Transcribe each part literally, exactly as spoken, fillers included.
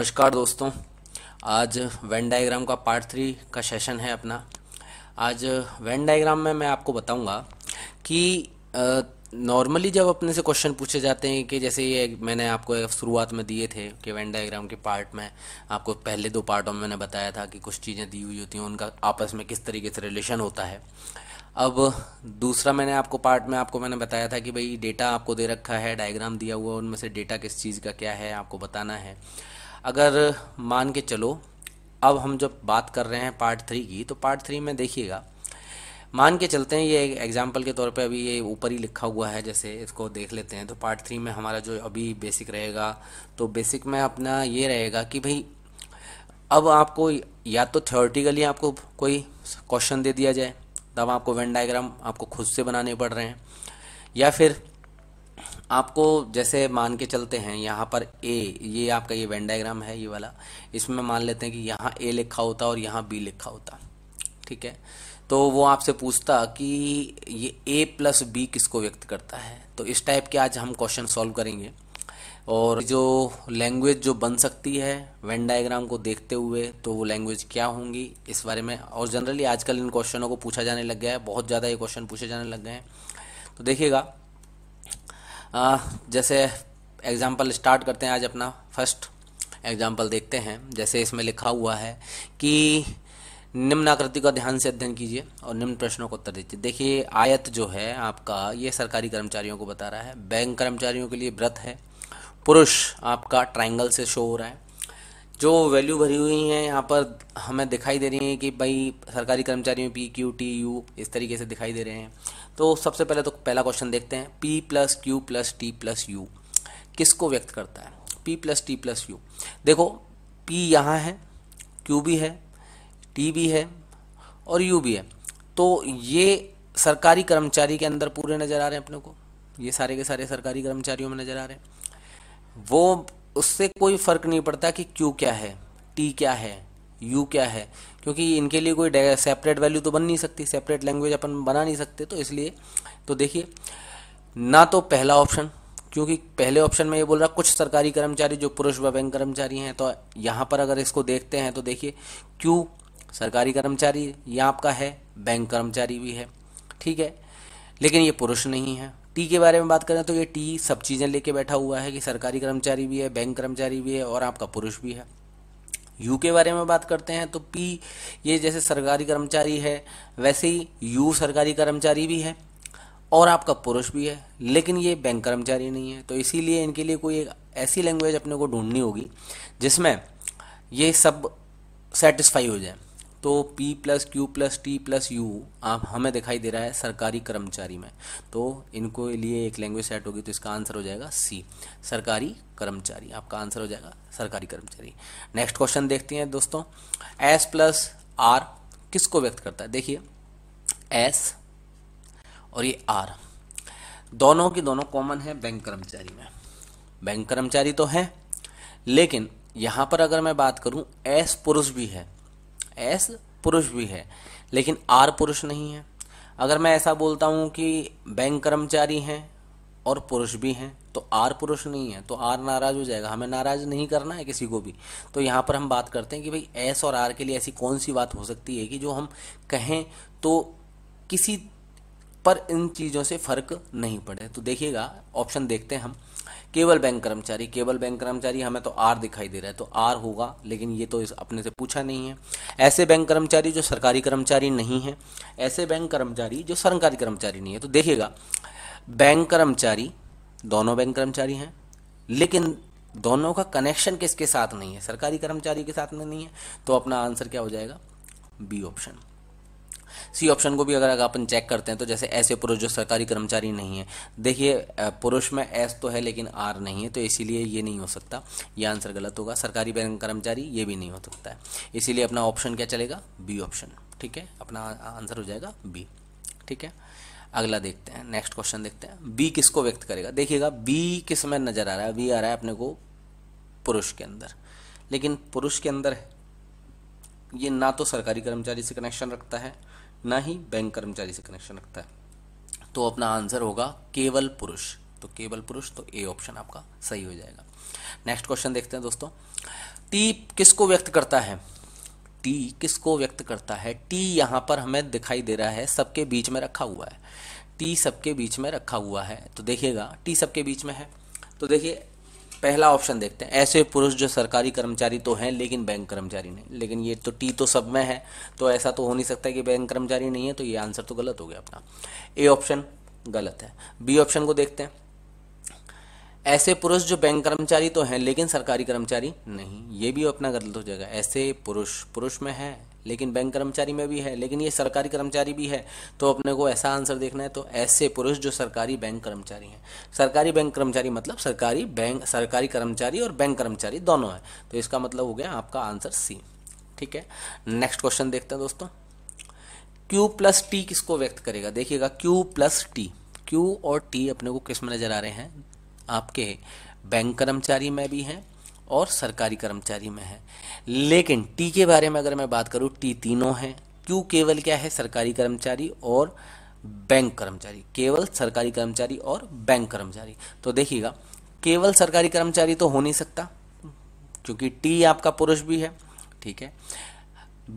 नमस्कार दोस्तों, आज वेन डायग्राम का पार्ट थ्री का सेशन है अपना। आज वेन डायग्राम में मैं आपको बताऊंगा कि नॉर्मली जब अपने से क्वेश्चन पूछे जाते हैं कि जैसे ये मैंने आपको शुरुआत में दिए थे कि वेन डायग्राम के पार्ट में आपको पहले दो पार्टों में मैंने बताया था कि कुछ चीज़ें दी हुई होती हैं, उनका आपस में किस तरीके से रिलेशन होता है। अब दूसरा मैंने आपको पार्ट में आपको मैंने बताया था कि भाई डेटा आपको दे रखा है, डायग्राम दिया हुआ, उनमें से डेटा किस चीज़ का क्या है आपको बताना है। अगर मान के चलो अब हम जब बात कर रहे हैं पार्ट थ्री की, तो पार्ट थ्री में देखिएगा, मान के चलते हैं ये एग्जाम्पल के तौर पे अभी ये ऊपर ही लिखा हुआ है, जैसे इसको देख लेते हैं। तो पार्ट थ्री में हमारा जो अभी बेसिक रहेगा, तो बेसिक में अपना ये रहेगा कि भाई अब आपको या तो थ्योरेटिकली आपको कोई क्वेश्चन दे दिया जाए, तब आपको वेन डायग्राम आपको खुद से बनाने पड़ रहे हैं, या फिर आपको जैसे मान के चलते हैं यहाँ पर ए, ये आपका ये वेन डायग्राम है ये वाला, इसमें मान लेते हैं कि यहाँ ए लिखा होता और यहाँ बी लिखा होता, ठीक है। तो वो आपसे पूछता कि ये ए प्लस बी किसको व्यक्त करता है। तो इस टाइप के आज हम क्वेश्चन सॉल्व करेंगे, और जो लैंग्वेज जो बन सकती है वेन डायग्राम को देखते हुए, तो वो लैंग्वेज क्या होंगी इस बारे में। और जनरली आजकल इन क्वेश्चनों को पूछा जाने लग गया है, बहुत ज़्यादा ये क्वेश्चन पूछे जाने लग गए हैं। तो देखिएगा जैसे एग्जांपल स्टार्ट करते हैं आज अपना। फर्स्ट एग्जांपल देखते हैं, जैसे इसमें लिखा हुआ है कि निम्न आकृति का ध्यान से अध्ययन कीजिए और निम्न प्रश्नों को उत्तर दीजिए। देखिए आयत जो है आपका, ये सरकारी कर्मचारियों को बता रहा है, बैंक कर्मचारियों के लिए व्रत है, पुरुष आपका ट्रायंगल से शो हो रहा है। जो वैल्यू भरी हुई हैं यहाँ पर हमें दिखाई दे रही हैं कि भाई सरकारी कर्मचारियों में पी क्यू टी यू इस तरीके से दिखाई दे रहे हैं। तो सबसे पहले तो पहला क्वेश्चन देखते हैं, P plus Q plus T plus U किसको व्यक्त करता है। P plus T plus U, देखो पी यहाँ है, क्यू भी है, टी भी है और यू भी है। तो ये सरकारी कर्मचारी के अंदर पूरे नज़र आ रहे हैं अपने को, ये सारे के सारे सरकारी कर्मचारियों में नज़र आ रहे हैं। वो उससे कोई फ़र्क नहीं पड़ता कि क्यू क्या है, टी क्या है, यू क्या है, क्योंकि इनके लिए कोई सेपरेट वैल्यू तो बन नहीं सकती, सेपरेट लैंग्वेज अपन बना नहीं सकते। तो इसलिए तो देखिए ना तो पहला ऑप्शन, क्योंकि पहले ऑप्शन में ये बोल रहा कुछ सरकारी कर्मचारी जो पुरुष व बैंक कर्मचारी हैं, तो यहाँ पर अगर इसको देखते हैं तो देखिए क्यू सरकारी कर्मचारी यह आपका है, बैंक कर्मचारी भी है, ठीक है, लेकिन ये पुरुष नहीं है। टी के बारे में बात करें तो ये टी सब चीज़ें लेके बैठा हुआ है कि सरकारी कर्मचारी भी है, बैंक कर्मचारी भी है और आपका पुरुष भी है। यू के बारे में बात करते हैं तो पी ये जैसे सरकारी कर्मचारी है, वैसे ही यू सरकारी कर्मचारी भी है और आपका पुरुष भी है, लेकिन ये बैंक कर्मचारी नहीं है। तो इसीलिए इनके लिए कोई एक ऐसी लैंग्वेज अपने को ढूंढनी होगी जिसमें ये सब सेटिस्फाई हो जाए। तो P plus Q plus T plus U आप हमें दिखाई दे रहा है सरकारी कर्मचारी में, तो इनको लिए एक लैंग्वेज सेट होगी। तो इसका आंसर हो जाएगा C, सरकारी कर्मचारी आपका आंसर हो जाएगा सरकारी कर्मचारी। नेक्स्ट क्वेश्चन देखते हैं दोस्तों, S प्लस R किसको व्यक्त करता है। देखिए S और ये R दोनों की दोनों कॉमन है बैंक कर्मचारी में, बैंक कर्मचारी तो है, लेकिन यहाँ पर अगर मैं बात करूँ S पुरुष भी है, एस पुरुष भी है लेकिन आर पुरुष नहीं है। अगर मैं ऐसा बोलता हूँ कि बैंक कर्मचारी हैं और पुरुष भी हैं, तो आर पुरुष नहीं है, तो आर नाराज़ हो जाएगा। हमें नाराज़ नहीं करना है किसी को भी। तो यहाँ पर हम बात करते हैं कि भाई एस और आर के लिए ऐसी कौन सी बात हो सकती है कि जो हम कहें तो किसी पर इन चीज़ों से फ़र्क नहीं पड़े। तो देखिएगा ऑप्शन देखते हैं हम, केवल बैंक कर्मचारी, केवल बैंक कर्मचारी हमें तो आर दिखाई दे रहा है, तो आर होगा, लेकिन ये तो इस अपने से पूछा नहीं है। ऐसे बैंक कर्मचारी जो सरकारी कर्मचारी नहीं है, ऐसे बैंक कर्मचारी जो सरकारी कर्मचारी नहीं है। तो देखिएगा बैंक कर्मचारी दोनों बैंक कर्मचारी हैं, लेकिन दोनों का कनेक्शन किसके साथ नहीं है, सरकारी कर्मचारी के साथ में नहीं है। तो अपना आंसर क्या हो जाएगा, बी ऑप्शन। सी ऑप्शन को भी अगर अगर अपन चेक करते हैं तो जैसे ऐसे पुरुष जो सरकारी कर्मचारी नहीं है, देखिए पुरुष में एस तो है लेकिन आर नहीं है, तो इसीलिए ये नहीं हो सकता, ये आंसर गलत होगा। सरकारी बैंक कर्मचारी ये भी नहीं हो सकता है, इसीलिए अपना ऑप्शन क्या चलेगा, बी ऑप्शन, ठीक है, अपना आंसर हो जाएगा बी, ठीक है। अगला देखते हैं, नेक्स्ट क्वेश्चन देखते हैं, बी किसको व्यक्त करेगा। देखिएगा बी किस में नज़र आ रहा है, बी आ रहा है अपने को पुरुष के अंदर, लेकिन पुरुष के अंदर ये ना तो सरकारी कर्मचारी से कनेक्शन रखता है, ना ही बैंक कर्मचारी से कनेक्शन रखता है। तो अपना आंसर होगा केवल पुरुष, तो केवल पुरुष, तो ए ऑप्शन आपका सही हो जाएगा। नेक्स्ट क्वेश्चन देखते हैं दोस्तों, टी किसको व्यक्त करता है? टी किसको व्यक्त करता है? टी यहाँ पर हमें दिखाई दे रहा है सबके बीच में रखा हुआ है, टी सबके बीच में रखा हुआ है। तो देखिएगा टी सबके बीच में है, तो देखिए पहला ऑप्शन देखते हैं, ऐसे पुरुष जो सरकारी कर्मचारी तो हैं लेकिन बैंक कर्मचारी नहीं। लेकिन ये तो टी तो सब में है, तो ऐसा तो हो नहीं सकता कि बैंक कर्मचारी नहीं है, तो ये आंसर तो गलत हो गया अपना, ए ऑप्शन गलत है। बी ऑप्शन को देखते हैं, ऐसे पुरुष जो बैंक कर्मचारी तो हैं लेकिन सरकारी कर्मचारी नहीं, ये भी अपना गलत हो जाएगा। ऐसे पुरुष पुरुष में है लेकिन बैंक कर्मचारी में भी है, लेकिन ये सरकारी कर्मचारी भी है, तो अपने को ऐसा आंसर देखना है। तो ऐसे पुरुष जो सरकारी बैंक कर्मचारी हैं, सरकारी बैंक कर्मचारी मतलब सरकारी बैंक सरकारी कर्मचारी और बैंक कर्मचारी दोनों हैं, तो इसका मतलब हो गया आपका आंसर सी। ठीक है, नेक्स्ट क्वेश्चन देखते हैं दोस्तों, क्यू प्लस टी किसको व्यक्त करेगा? देखिएगा क्यू प्लस टी, क्यू और टी अपने को किस में नजर आ रहे हैं? आपके बैंक कर्मचारी में भी हैं और सरकारी कर्मचारी में है। लेकिन टी के बारे में अगर मैं बात करूं, टी तीनों हैं, क्यू केवल क्या है? सरकारी कर्मचारी और बैंक कर्मचारी, केवल सरकारी कर्मचारी और बैंक कर्मचारी। तो देखिएगा केवल सरकारी कर्मचारी तो हो नहीं सकता क्योंकि टी आपका पुरुष भी है। ठीक है,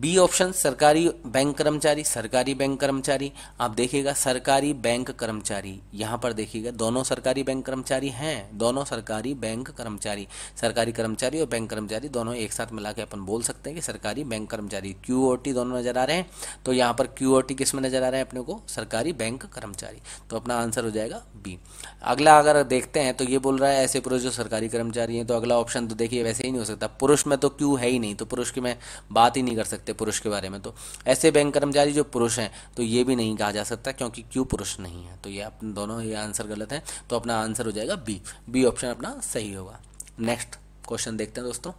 बी ऑप्शन सरकारी बैंक कर्मचारी, सरकारी बैंक कर्मचारी। आप देखिएगा सरकारी बैंक कर्मचारी, यहाँ पर देखिएगा दोनों सरकारी बैंक कर्मचारी हैं, दोनों सरकारी बैंक कर्मचारी, सरकारी कर्मचारी और बैंक कर्मचारी दोनों एक साथ मिला के अपन बोल सकते हैं कि सरकारी बैंक कर्मचारी। क्यू और टी दोनों नजर आ रहे हैं, तो यहाँ पर क्यू और टी किस में नजर आ रहे हैं अपने को? सरकारी बैंक कर्मचारी, तो अपना आंसर हो जाएगा बी। अगला अगर देखते हैं तो ये बोल रहा है ऐसे पुरुष जो सरकारी कर्मचारी हैं, तो अगला ऑप्शन तो देखिए वैसे ही नहीं हो सकता, पुरुष में तो क्यू है ही नहीं, तो पुरुष की मैं बात ही नहीं कर सकता पुरुष के बारे में। तो ऐसे बैंक कर्मचारी जो पुरुष हैं, तो ये भी नहीं कहा जा सकता क्योंकि क्यू पुरुष नहीं है, तो ये आप दोनों ये आंसर गलत है, तो अपना आंसर हो जाएगा बी। बी ऑप्शन अपना सही होगा। नेक्स्ट क्वेश्चन देखते हैं दोस्तों,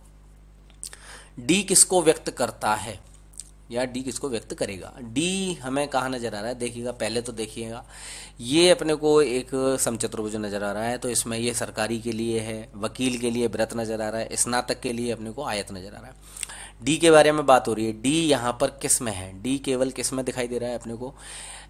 डी किसको व्यक्त करता है या डी किसको व्यक्त करेगा? डी हमें कहाँ नजर आ रहा है? देखिएगा पहले तो देखिएगा ये अपने को एक समचतुर्भुज नजर आ रहा है, तो इसमें ये सरकारी के लिए है, वकील के लिए व्रत नजर आ रहा है, स्नातक के लिए अपने को आयत नजर आ रहा है। डी के बारे में बात हो रही है, डी यहाँ पर किस में है? डी केवल किस में दिखाई दे रहा है अपने को?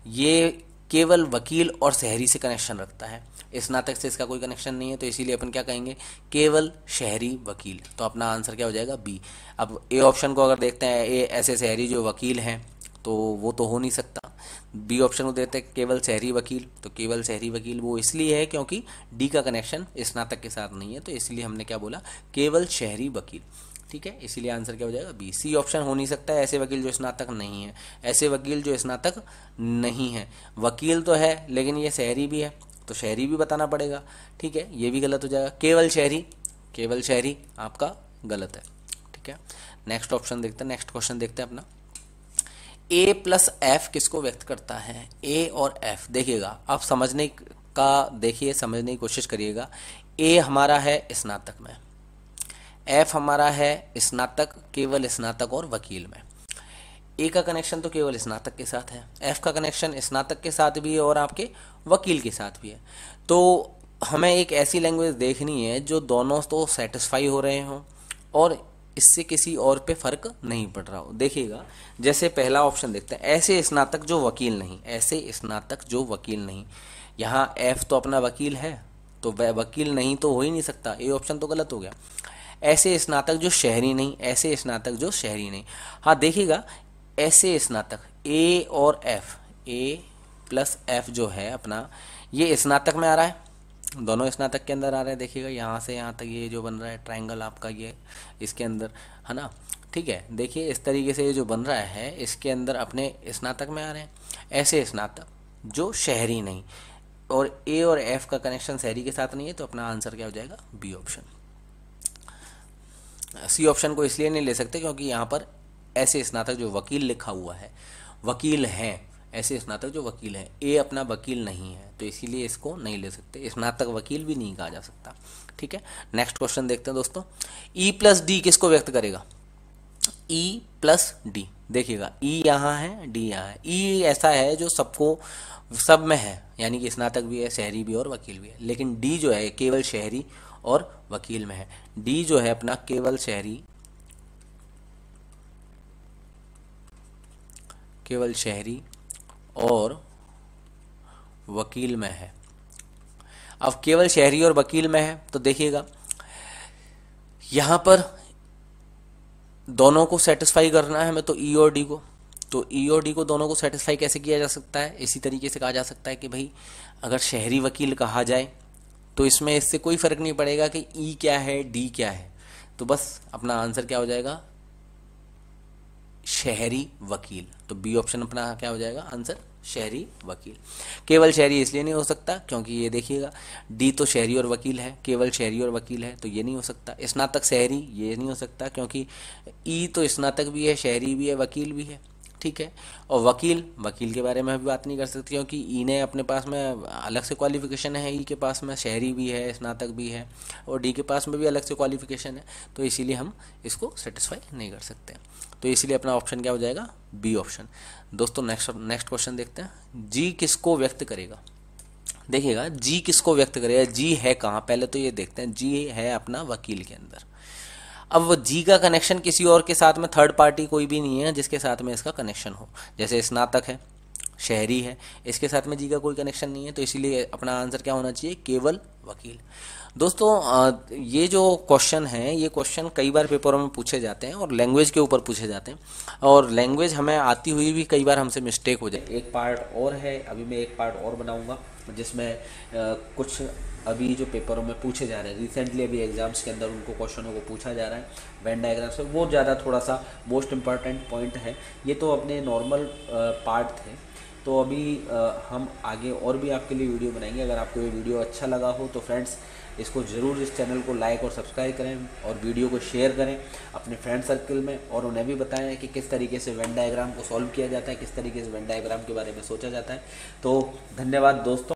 ये केवल वकील और शहरी से कनेक्शन रखता है, स्नातक से इसका कोई कनेक्शन नहीं है, तो इसीलिए अपन क्या कहेंगे? केवल शहरी वकील, तो अपना आंसर क्या हो जाएगा? बी। अब ए ऑप्शन को अगर देखते हैं, ए ऐसे शहरी जो वकील हैं, तो वो तो हो नहीं सकता। बी ऑप्शन को देते हैं केवल शहरी वकील, तो केवल शहरी वकील वो इसलिए है क्योंकि डी का कनेक्शन स्नातक के साथ नहीं है, तो इसलिए हमने क्या बोला? केवल शहरी वकील। ठीक है, इसीलिए आंसर क्या हो जाएगा? बी। सी ऑप्शन हो नहीं सकता है, ऐसे वकील जो स्नातक नहीं है, ऐसे वकील जो स्नातक नहीं है, वकील तो है लेकिन ये शहरी भी है, तो शहरी भी बताना पड़ेगा। ठीक है, ये भी गलत हो जाएगा, केवल शहरी, केवल शहरी आपका गलत है। ठीक है, नेक्स्ट ऑप्शन देखते हैं, नेक्स्ट क्वेश्चन देखते हैं अपना, ए प्लस एफ किसको व्यक्त करता है? ए और एफ, देखिएगा आप समझने का देखिए समझने की कोशिश करिएगा, ए हमारा है स्नातक में, एफ हमारा है स्नातक, केवल स्नातक और वकील में। ए का कनेक्शन तो केवल स्नातक के साथ है, एफ का कनेक्शन स्नातक के साथ भी है और आपके वकील के साथ भी है, तो हमें एक ऐसी लैंग्वेज देखनी है जो दोनों तो सेटिस्फाई हो रहे हों और इससे किसी और पे फर्क नहीं पड़ रहा हो। देखिएगा जैसे पहला ऑप्शन देखते हैं, ऐसे स्नातक जो वकील नहीं, ऐसे स्नातक जो वकील नहीं, यहाँ एफ तो अपना वकील है, तो वह वकील नहीं तो हो ही नहीं सकता, ए ऑप्शन तो गलत हो गया। ऐसे स्नातक जो शहरी नहीं, ऐसे स्नातक जो शहरी नहीं, हाँ देखिएगा ऐसे स्नातक, ए और एफ, ए प्लस एफ जो है अपना, ये स्नातक में आ रहा है, दोनों स्नातक के अंदर आ रहे हैं। देखिएगा यहाँ से यहाँ तक ये जो बन रहा है ट्रायंगल आपका, ये इसके अंदर है ना। ठीक है, देखिए इस तरीके से ये जो बन रहा है इसके अंदर अपने स्नातक में आ रहे हैं, ऐसे स्नातक जो शहरी नहीं और ए और एफ का कनेक्शन शहरी के साथ नहीं है, तो अपना आंसर क्या हो जाएगा? B option. सी ऑप्शन को इसलिए नहीं ले सकते क्योंकि यहाँ पर ऐसे स्नातक जो वकील लिखा हुआ है, वकील हैं, ऐसे स्नातक जो वकील हैं, ए अपना वकील नहीं है, तो इसीलिए इसको नहीं ले सकते, स्नातक वकील भी नहीं कहा जा सकता। ठीक है, नेक्स्ट क्वेश्चन देखते हैं दोस्तों, ई प्लस डी किसको व्यक्त करेगा? ई प्लस डी, देखिएगा ई यहाँ है, डी यहाँ है। ई ऐसा है जो सबको सब में है, यानी कि स्नातक भी है, शहरी भी और वकील भी है, लेकिन डी जो है केवल शहरी और वकील में है। डी जो है अपना केवल शहरी, केवल शहरी और वकील में है। अब केवल शहरी और वकील में है, तो देखिएगा यहाँ पर दोनों को सेटिस्फाई करना है हमें, तो ई और डी को, तो ई और डी को दोनों को सेटिस्फाई कैसे किया जा सकता है? इसी तरीके से कहा जा सकता है कि भाई अगर शहरी वकील कहा जाए तो इसमें इससे कोई फ़र्क नहीं पड़ेगा कि ई क्या है डी क्या है, तो बस अपना आंसर क्या हो जाएगा? शहरी वकील। तो बी ऑप्शन अपना क्या हो जाएगा आंसर? शहरी वकील। केवल शहरी इसलिए नहीं हो सकता क्योंकि ये देखिएगा डी तो शहरी और वकील है, केवल शहरी और वकील है तो ये नहीं हो सकता। स्नातक शहरी ये नहीं हो सकता क्योंकि ई तो स्नातक भी है, शहरी भी है, वकील भी है, ठीक है। और वकील वकील के बारे में भी बात नहीं कर सकती क्योंकि ई ने अपने पास में अलग से क्वालिफिकेशन है, ई के पास में शहरी भी है, स्नातक भी है और डी के पास में भी अलग से क्वालिफिकेशन है, तो इसीलिए हम इसको सेटिस्फाई नहीं कर सकते। तो इसलिए अपना ऑप्शन क्या हो जाएगा? B option. दोस्तों नेक्स्ट नेक्स्ट क्वेश्चन देखते हैं, जी किसको व्यक्त करेगा? देखिएगा जी किसको व्यक्त करेगा, जी है कहाँ, पहले तो ये देखते हैं। जी है अपना वकील के अंदर। अब वो जी का कनेक्शन किसी और के साथ में, थर्ड पार्टी कोई भी नहीं है जिसके साथ में इसका कनेक्शन हो, जैसे स्नातक है, शहरी है, इसके साथ में जी का कोई कनेक्शन नहीं है, तो इसीलिए अपना आंसर क्या होना चाहिए? केवल वकील। दोस्तों ये जो क्वेश्चन है, ये क्वेश्चन कई बार पेपरों में पूछे जाते हैं और लैंग्वेज के ऊपर पूछे जाते हैं, और लैंग्वेज हमें आती हुई भी कई बार हमसे मिस्टेक हो जाए। एक पार्ट और है, अभी मैं एक पार्ट और बनाऊँगा जिसमें कुछ अभी जो पेपरों में पूछे जा रहे हैं, रिसेंटली अभी एग्जाम्स के अंदर उनको क्वेश्चनों को पूछा जा रहा है वेन डायग्राम से, वो ज़्यादा थोड़ा सा मोस्ट इम्पॉर्टेंट पॉइंट है। ये तो अपने नॉर्मल पार्ट थे, तो अभी हम आगे और भी आपके लिए वीडियो बनाएंगे। अगर आपको ये वीडियो अच्छा लगा हो तो फ्रेंड्स इसको ज़रूर, इस चैनल को लाइक और सब्सक्राइब करें और वीडियो को शेयर करें अपने फ्रेंड सर्कल में, और उन्हें भी बताएं कि किस तरीके से वेन डायग्राम को सॉल्व किया जाता है, किस तरीके से वेन डायग्राम के बारे में सोचा जाता है। तो धन्यवाद दोस्तों।